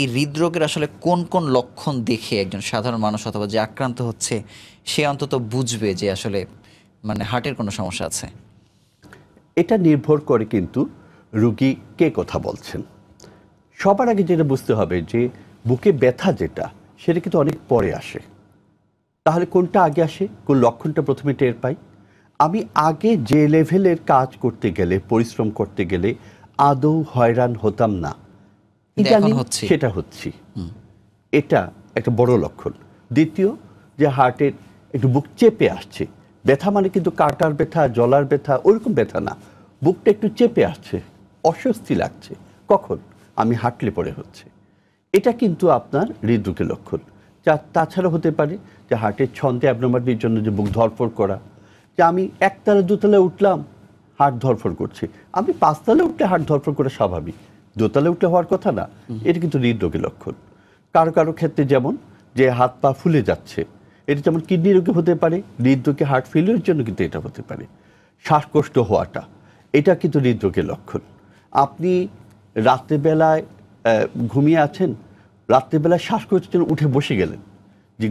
এই হৃদরোগের আসলে কোন কোন লক্ষণ দেখে একজন সাধারণ মানুষ অথবা যে আক্রান্ত হচ্ছে সে অন্তত বুঝবে যে আসলে মানে হার্টের কোনো সমস্যা আছে? এটা নির্ভর করে কিন্তু রুগী কে কথা বলছেন। সবার আগে যেটা বুঝতে হবে যে বুকে ব্যথা যেটা সেটা কিন্তু অনেক পরে আসে। তাহলে কোনটা আগে আসে, কোন লক্ষণটা প্রথমে টের পাই? আমি আগে যে লেভেলের কাজ করতে গেলে পরিশ্রম করতে গেলে আদৌ হয়রান হতাম না, সেটা হচ্ছে এটা একটা বড় লক্ষণ। দ্বিতীয়, যে হার্টের একটু বুক চেপে আসছে। ব্যথা মানে কিন্তু কাটার ব্যথা, জলার ব্যথা ওইরকম ব্যথা না, বুকটা একটু চেপে আসছে, অস্বস্তি লাগছে। কখন? আমি হাঁটলে পরে হচ্ছে। এটা কিন্তু আপনার হৃদরোগের লক্ষণ। তাছাড়া হতে পারে যে হার্টের ছন্দে অ্যাবনর্মালিটির জন্য যে বুক ধরফড় করা, যে আমি একতলা দুতলায় উঠলাম হার্ট ধরফড় করছে, আমি পাঁচতলায় উঠলে হার্ট ধরফড় করা স্বাভাবিক, দোতলে উঠলে হওয়ার কথা না। এটা কিন্তু হৃদরোগের লক্ষণ। কারো কারো ক্ষেত্রে যেমন যে হাত পা ফুলে যাচ্ছে, এটা যেমন কিডনি রোগে হতে পারে, হৃদরোগে হার্ট ফেলিওরের জন্য কিন্তু এটা হতে পারে। শ্বাসকষ্ট হওয়াটা এটা কিন্তু হৃদরোগের লক্ষণ। আপনি রাত্রেবেলায় ঘুমিয়ে আছেন, রাত্রেবেলায় শ্বাসকষ্টের জন্য উঠে বসে গেলেন, যে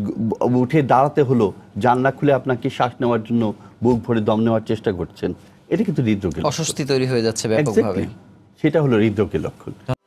উঠে দাঁড়াতে হলো, জানলা খুলে আপনাকে শ্বাস নেওয়ার জন্য বুক ভরে দম নেওয়ার চেষ্টা করছেন, এটা কিন্তু হৃদরোগের অস্বস্তি তৈরি হয়ে যাচ্ছে ব্যাপকভাবে, সেটা হলো হৃদরোগের লক্ষণ।